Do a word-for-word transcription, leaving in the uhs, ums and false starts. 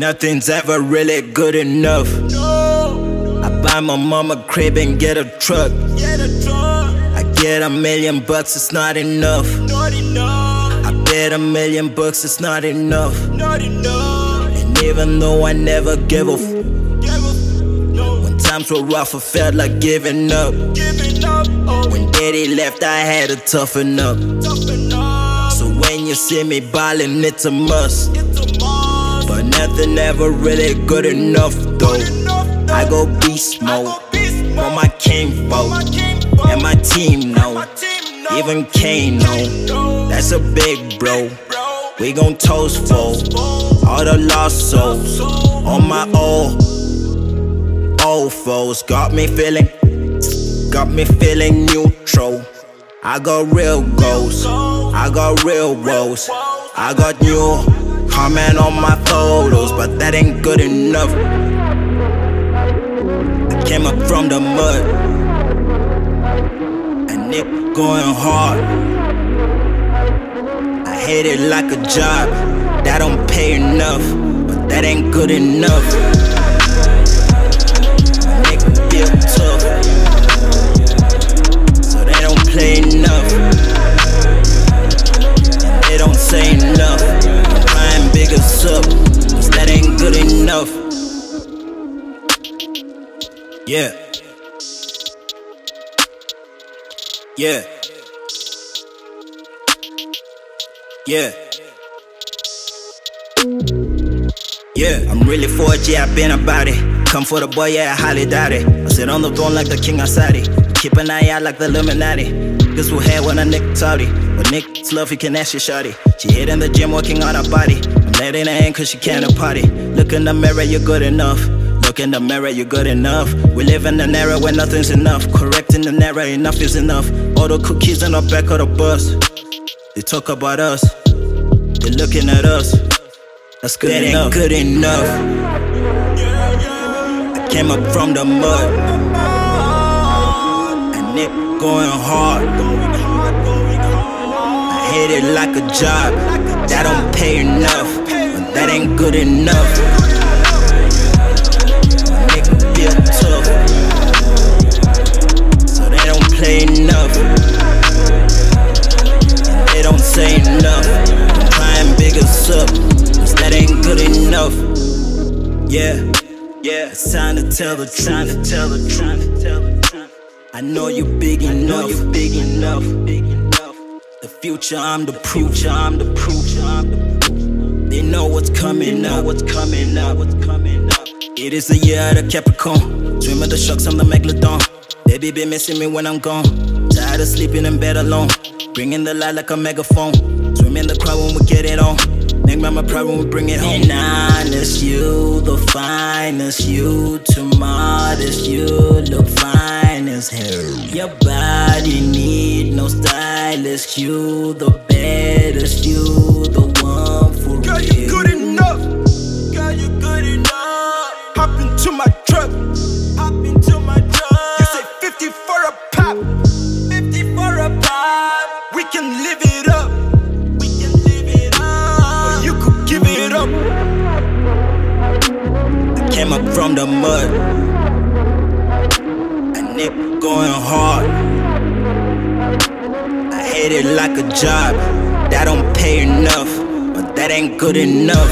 Nothing's ever really good enough. No. I buy my mama a crib and get a truck. Get a truck. I get a million bucks, it's not enough. Not enough. I bet a million bucks, it's not enough. Not enough. And even though I never give a f, no. When times were rough, I felt like giving up. Giving up oh. When daddy left, I had to toughen up. Toughen up. So when you see me ballin', it's a must. It's a must. But nothing ever really good enough though. Good enough, though. I go beast mode, for my kinfolk, and my team know, even Kane know, that's a big bro. We gon' toast for all the lost souls, all my old, old foes. Got me feeling, got me feeling neutral. I got real goals, I got real woes, I got new. Comment on my photos, but that ain't good enough. I came up from the mud, a nigga going hard. I hate it like a job, that don't pay enough, but that ain't good enough. A nigga feel tough, so they don't play enough, and they don't say enough. Big us up, cause that ain't good enough. Yeah. Yeah. Yeah. Yeah, I'm really for it, yeah, I've been about it. Come for the boy, yeah, I highly doubt it. I sit on the throne like the king of Saudi. Keep an eye out like the Illuminati. This will head when a nigga salty. When niggas love, you can ask your shawty. She hit in the gym, working on her body. I'm letting her in cause she can't a party. Look in the mirror, you're good enough. Look in the mirror, you're good enough. We live in an era where nothing's enough. Correcting an error, enough is enough. All the cookies in the back of the bus. They talk about us. They're looking at us. That's good that enough. Ain't good enough. I came up from the mud. Going hard, I hate it like a job, that don't pay enough, but that ain't good enough. My nigga feel tough, so they don't play enough, and they don't say enough. I'm trying big us up, cause that ain't good enough. Yeah, yeah, it's time to tell the truth, time to tell the truth. I know you big enough. I know you big enough. The future, I'm the proof. I'm the proof. They know what's coming up. What's coming up? What's coming up? It is the year of the Capricorn. Dream of the sharks, I'm the megalodon. Baby been missing me when I'm gone. Tired of sleeping in bed alone. Bringing the light like a megaphone. Swim in the crowd when we get it on. Make mama proud when we bring it home. And honest, you the finest. You too modest. You look fine. Your body need no stylist. You the baddest. You the one for real. Girl, you good enough. Girl, you good enough. Hop into my truck. Hop into my truck. You say fifty for a pop. fifty for a pop. We can live it up. We can live it up. Or you could give it up. I came up from the mud. Going hard, I hate it like a job, that don't pay enough, but that ain't good enough.